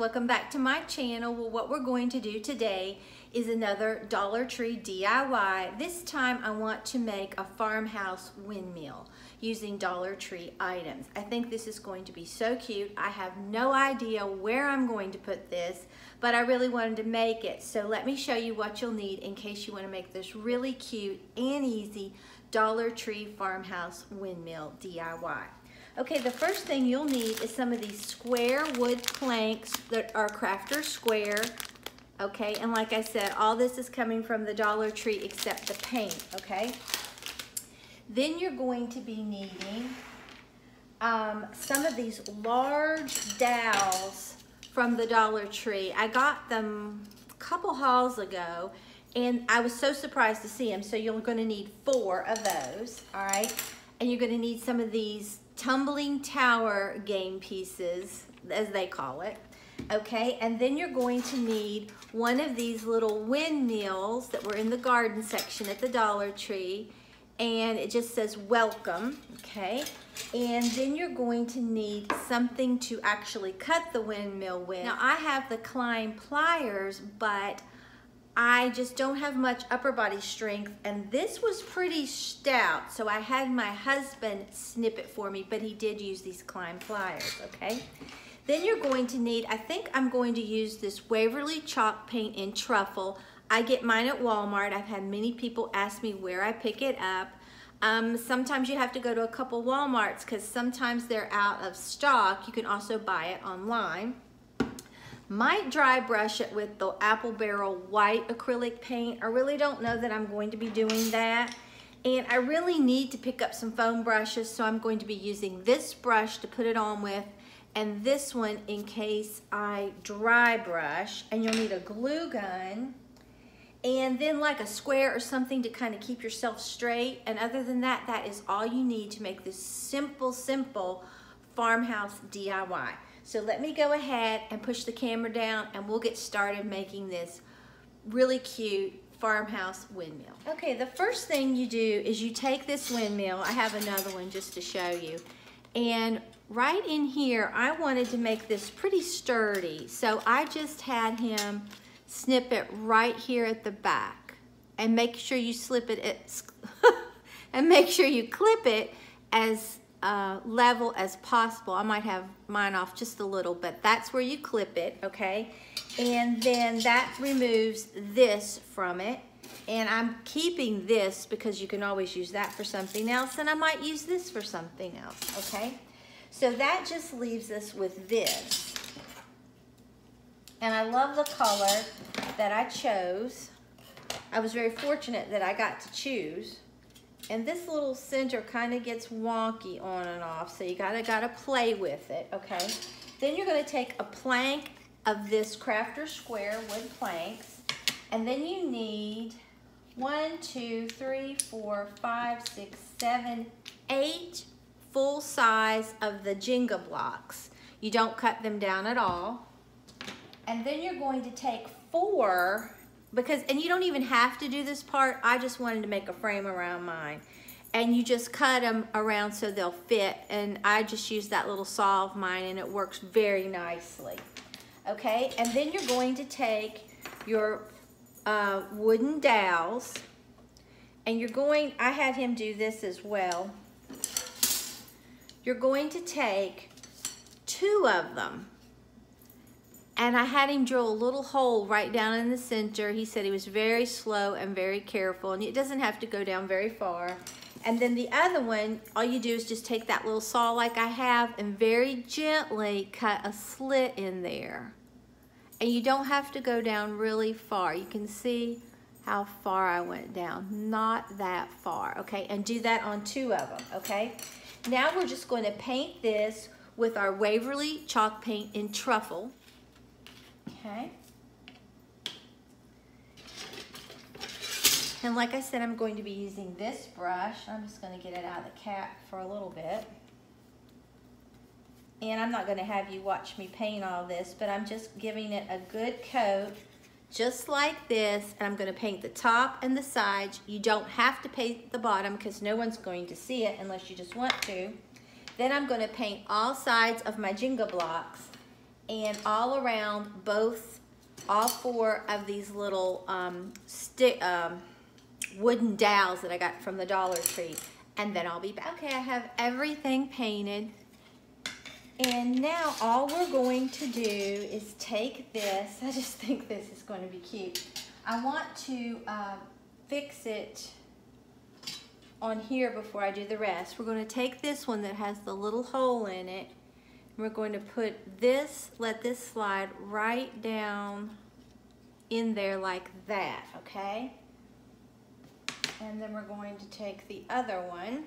welcome back to my channel. Well, what we're going to do today is another Dollar Tree DIY. This time I want to make a farmhouse windmill using Dollar Tree items. I think this is going to be so cute. I have no idea where I'm going to put this, but I really wanted to make it. So let me show you what you'll need in case you want to make this really cute and easy Dollar Tree farmhouse windmill DIY. Okay, the first thing you'll need is some of these square wood planks that are Crafter Square. Okay, and like I said, all this is coming from the Dollar Tree except the paint, okay? Then you're going to be needing some of these large dowels from the Dollar Tree. I got them a couple hauls ago, and I was so surprised to see them, so you're gonna need 4 of those, all right? And you're gonna need some of these tumbling tower game pieces, as they call it. Okay, and then you're going to need one of these little windmills that were in the garden section at the Dollar Tree, and it just says welcome, okay? And then you're going to need something to actually cut the windmill with. Now I have the Klein pliers, but I just don't have much upper body strength, and this was pretty stout, so I had my husband snip it for me, but he did use these Klein pliers, okay? Then you're going to need, I think I'm going to use this Waverly chalk paint in Truffle. I get mine at Walmart. I've had many people ask me where I pick it up. Sometimes you have to go to a couple Walmarts because sometimes they're out of stock. You can also buy it online. Might dry brush it with the Apple Barrel white acrylic paint. I really don't know that I'm going to be doing that. And I really need to pick up some foam brushes, so I'm going to be using this brush to put it on with and this one in case I dry brush. And you'll need a glue gun and then like a square or something to kind of keep yourself straight. And other than that, that is all you need to make this simple farmhouse DIY. So let me go ahead and push the camera down and we'll get started making this really cute farmhouse windmill. Okay, the first thing you do is you take this windmill, I have another one just to show you, and right in here I wanted to make this pretty sturdy. So I just had him snip it right here at the back and make sure you slip it and make sure you clip it as level as possible. I might have mine off just a little, but that's where you clip it, okay? And then that removes this from it. And I'm keeping this because you can always use that for something else, and I might use this for something else, okay? So that just leaves us with this. And I love the color that I chose. I was very fortunate that I got to choose. And this little center kind of gets wonky on and off, so you gotta play with it, okay? Then you're gonna take a plank of this Crafter Square wood planks, and then you need 8 full size of the Jenga blocks. You don't cut them down at all. And then you're going to take 4, and you don't even have to do this part. I just wanted to make a frame around mine. And you just cut them around so they'll fit. And I just use that little saw of mine and it works very nicely. Okay, and then you're going to take your wooden dowels and you're going, I had him do this as well. You're going to take 2 of them. And I had him drill a little hole right down in the center. He said he was very slow and very careful, and it doesn't have to go down very far. And then the other one, all you do is just take that little saw like I have and very gently cut a slit in there. And you don't have to go down really far. You can see how far I went down, not that far, okay? And do that on 2 of them, okay? Now we're just going to paint this with our Waverly chalk paint in Truffle. Okay. And like I said, I'm going to be using this brush. I'm just going to get it out of the cap for a little bit. And I'm not going to have you watch me paint all this, but I'm just giving it a good coat, just like this. And I'm going to paint the top and the sides. You don't have to paint the bottom because no one's going to see it unless you just want to. Then I'm going to paint all sides of my Jenga blocks. and all around all four of these little wooden dowels that I got from the Dollar Tree, and then I'll be back. Okay, I have everything painted, and now all we're going to do is take this. I just think this is going to be cute. I want to fix it on here before I do the rest. We're going to take this one that has the little hole in it, and we're going to put this, let this slide right down in there like that, okay? And then we're going to take the other one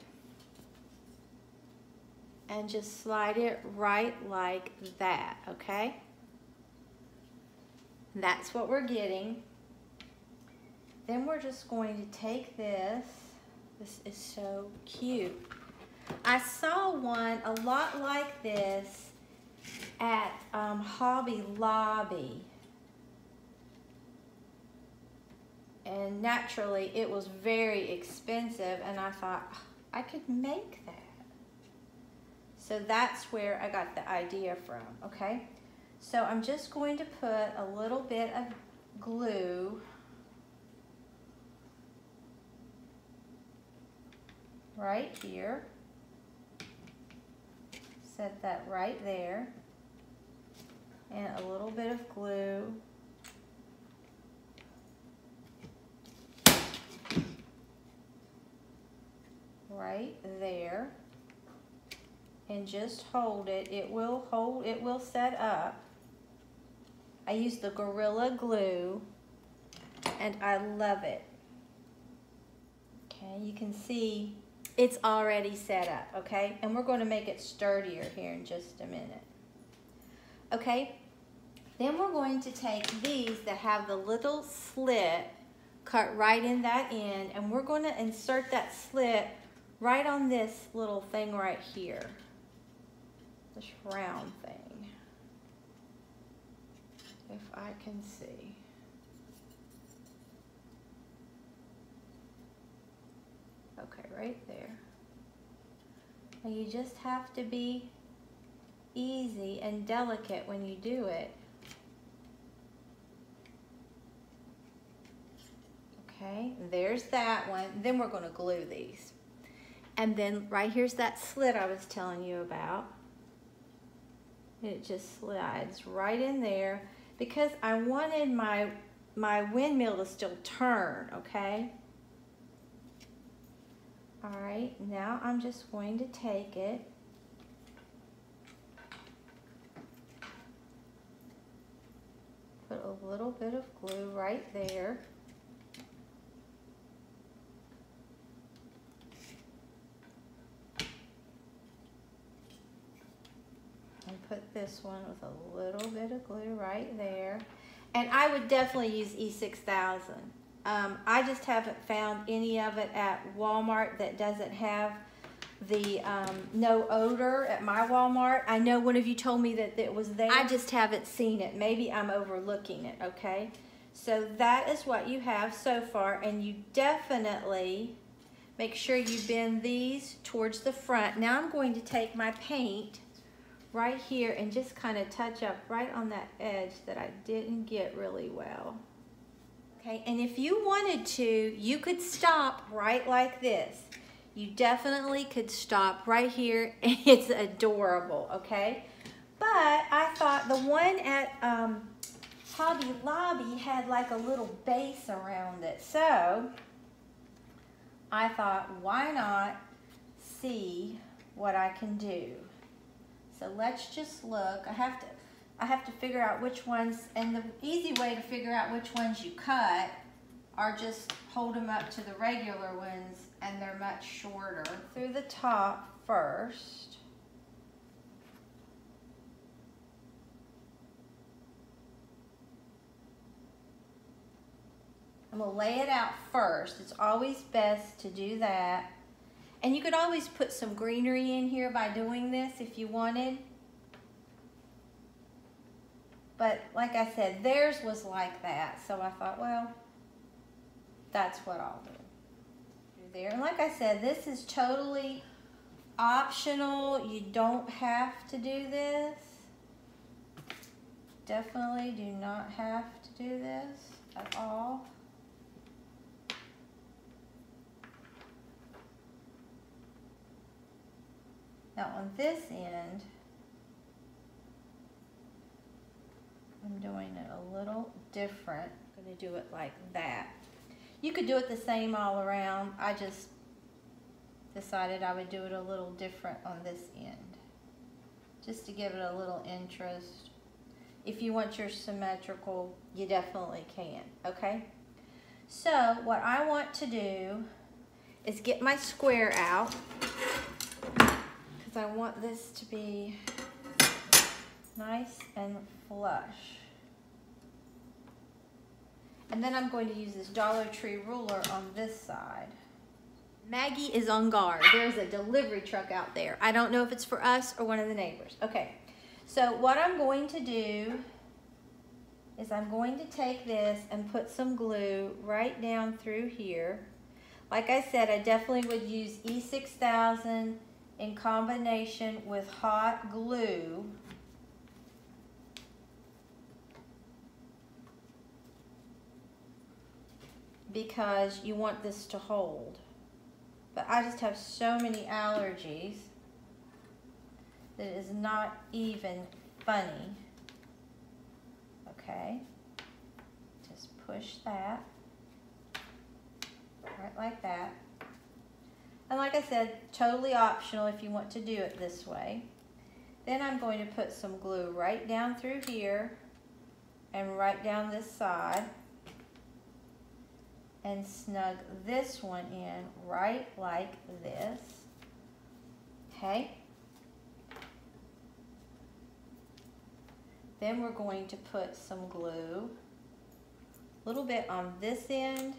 and just slide it right like that, okay? That's what we're getting. Then we're just going to take this. This is so cute. I saw one a lot like this at Hobby Lobby. And naturally, it was very expensive, and I thought, oh, I could make that. So that's where I got the idea from, okay? So I'm just going to put a little bit of glue right here. Set that right there. And a little bit of glue. Right there, and just hold it. It will hold, it will set up. I use the Gorilla Glue, and I love it. Okay, you can see it's already set up, okay? And we're going to make it sturdier here in just a minute. Okay, then we're going to take these that have the little slit cut right in that end, and we're going to insert that slit right on this little thing right here, this round thing, if I can see. Okay, right there. And you just have to be easy and delicate when you do it. Okay, there's that one. Then we're going to glue these. And then right here's that slit I was telling you about. It just slides right in there because I wanted my windmill to still turn, okay? All right, now I'm just going to take it. Put a little bit of glue right there. Put this one with a little bit of glue right there. And I would definitely use E6000. I just haven't found any of it at Walmart that doesn't have the no odor at my Walmart. I know one of you told me that it was there. I just haven't seen it. Maybe I'm overlooking it, okay? So that is what you have so far, and you definitely make sure you bend these towards the front. Now I'm going to take my paint right here and just kind of touch up right on that edge that I didn't get really well. Okay, and if you wanted to, you could stop right like this. You definitely could stop right here. It's adorable, okay? But I thought the one at Hobby Lobby had like a little base around it. So I thought, why not see what I can do? So let's just look. I have to figure out which ones, and the easy way to figure out which ones you cut are just hold them up to the regular ones, and they're much shorter. Through the top first. I'm gonna lay it out first. It's always best to do that. And you could always put some greenery in here by doing this if you wanted. But like I said, theirs was like that. So I thought, well, that's what I'll do there. And like I said, this is totally optional. You don't have to do this. definitely do not have to do this at all. Now on this end, I'm doing it a little different. I'm going to do it like that. You could do it the same all around. I just decided I would do it a little different on this end, just to give it a little interest. If you want your symmetrical, you definitely can, okay? So what I want to do is get my square out, because I want this to be nice and flush. And then I'm going to use this Dollar Tree ruler on this side. Maggie is on guard. There's a delivery truck out there. I don't know if it's for us or one of the neighbors. Okay, so what I'm going to do is I'm going to take this and put some glue right down through here. Like I said, I definitely would use E6000 in combination with hot glue. Because you want this to hold. But I just have so many allergies that it is not even funny. Okay, just push that, right like that. And like I said, totally optional if you want to do it this way. Then I'm going to put some glue right down through here and right down this side, and snug this one in right like this, okay? Then we're going to put some glue, a little bit on this end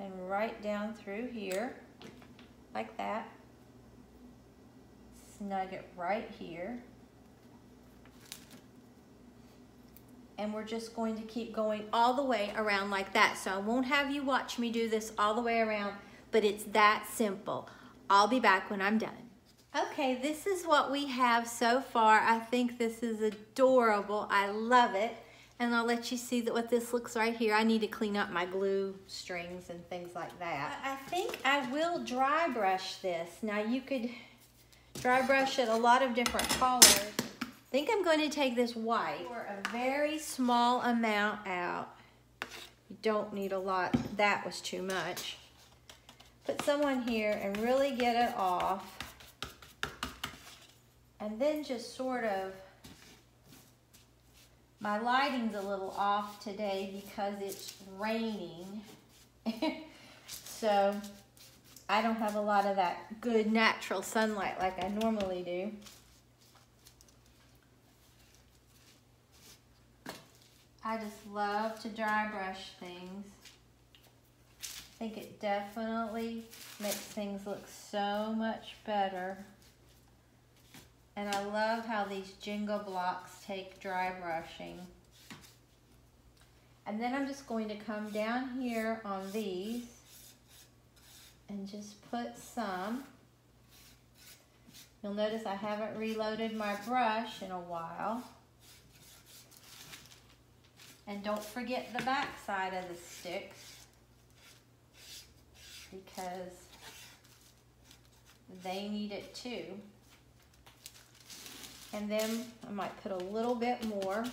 and right down through here, like that. Snug it right here. And we're just going to keep going all the way around like that. So I won't have you watch me do this all the way around, but it's that simple. I'll be back when I'm done. Okay, this is what we have so far. I think this is adorable. I love it. And I'll let you see that what this looks right here. I need to clean up my glue strings and things like that. I think I will dry brush this. Now you could dry brush it a lot of different colors. I think I'm going to take this white or a very small amount out. You don't need a lot. That was too much. Put some on here and really get it off. And then just sort of, my lighting's a little off today because it's raining. So I don't have a lot of that good natural sunlight like I normally do. I just love to dry brush things. I think it definitely makes things look so much better. And I love how these Jenga blocks take dry brushing. And then I'm just going to come down here on these and just put some. You'll notice I haven't reloaded my brush in a while. And don't forget the back side of the sticks because they need it too. And then I might put a little bit more. And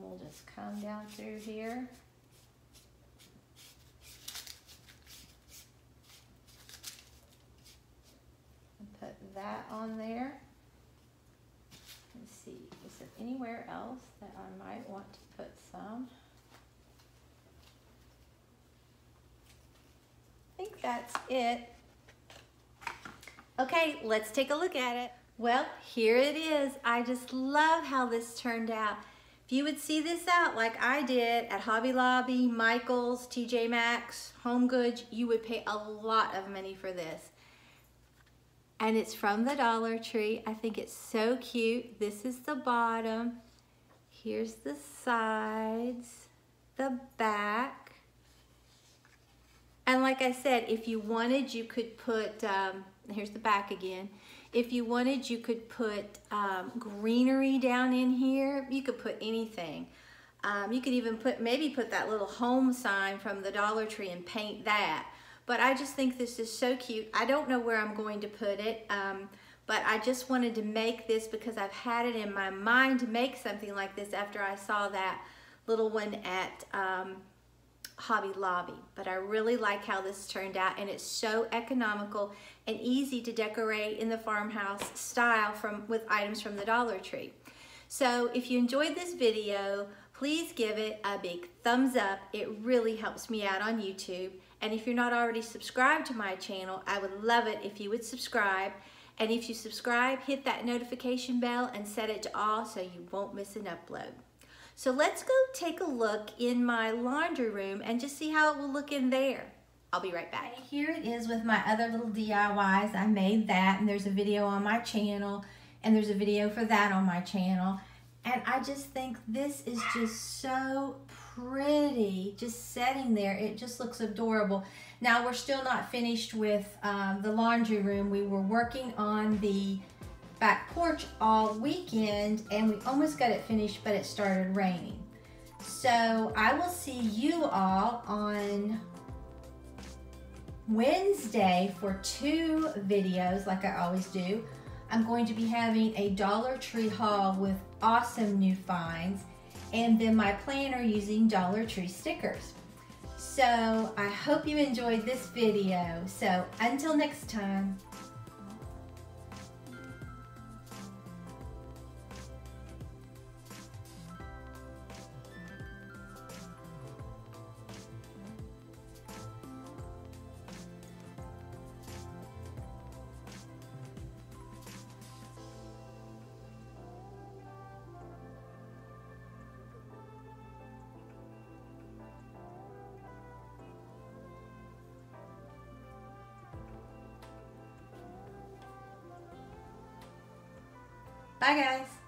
we'll just come down through here. And put that on there. Let's see, is there anywhere else that I might want to put some? I think that's it. Okay, let's take a look at it. Well, here it is. I just love how this turned out. If you would see this out like I did at Hobby Lobby, Michaels, TJ Maxx, Home Goods, you would pay a lot of money for this. And it's from the Dollar Tree. I think it's so cute. This is the bottom. Here's the sides, the back. And like I said, if you wanted, you could put, here's the back again. If you wanted, you could put greenery down in here. You could put anything. You could even maybe put that little home sign from the Dollar Tree and paint that. But I just think this is so cute. I don't know where I'm going to put it, but I just wanted to make this because I've had it in my mind to make something like this after I saw that little one at Hobby Lobby. But I really like how this turned out, and it's so economical and easy to decorate in the farmhouse style with items from the Dollar Tree. So if you enjoyed this video, please give it a big thumbs up. It really helps me out on YouTube. And if you're not already subscribed to my channel, I would love it if you would subscribe. And if you subscribe, hit that notification bell and set it to all so you won't miss an upload. So let's go take a look in my laundry room and just see how it will look in there. I'll be right back. Here it is with my other little DIYs. I made that, and there's a video on my channel, and there's a video for that on my channel. And I just think this is just so pretty, just sitting there. It just looks adorable. Now, we're still not finished with the laundry room. We were working on the back porch all weekend, and we almost got it finished, but it started raining. So I will see you all on Wednesday for 2 videos, like I always do. I'm going to be having a Dollar Tree haul with awesome new finds, and then my planner using Dollar Tree stickers. So I hope you enjoyed this video. So until next time. Bye guys.